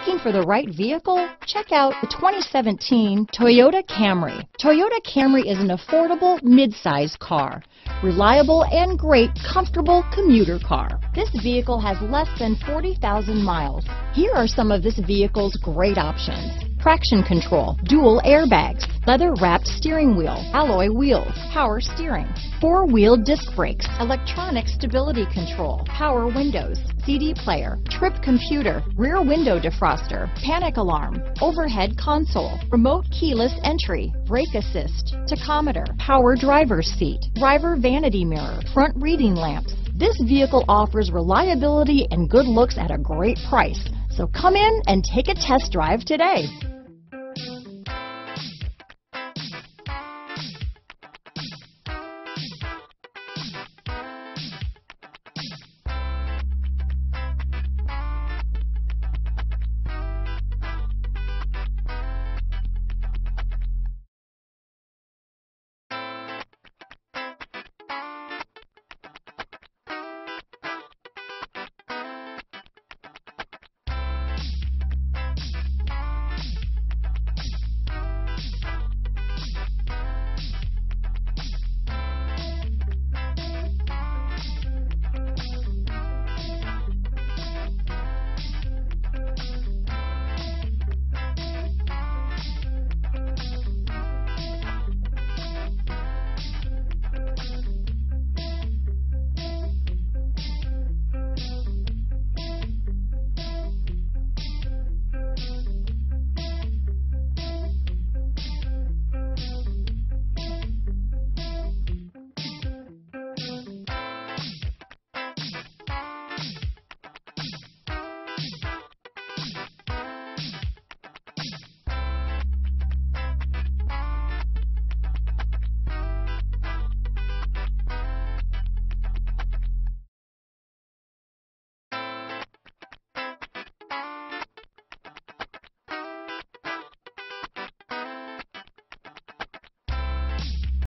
Looking for the right vehicle? Check out the 2017 Toyota Camry. Toyota Camry is an affordable mid-size car, reliable and great comfortable commuter car. This vehicle has less than 40,000 miles. Here are some of this vehicle's great options: traction control, dual airbags, leather-wrapped steering wheel, alloy wheels, power steering, four-wheel disc brakes, electronic stability control, power windows, CD player, trip computer, rear window defroster, panic alarm, overhead console, remote keyless entry, brake assist, tachometer, power driver's seat, driver vanity mirror, front reading lamps. This vehicle offers reliability and good looks at a great price. So come in and take a test drive today.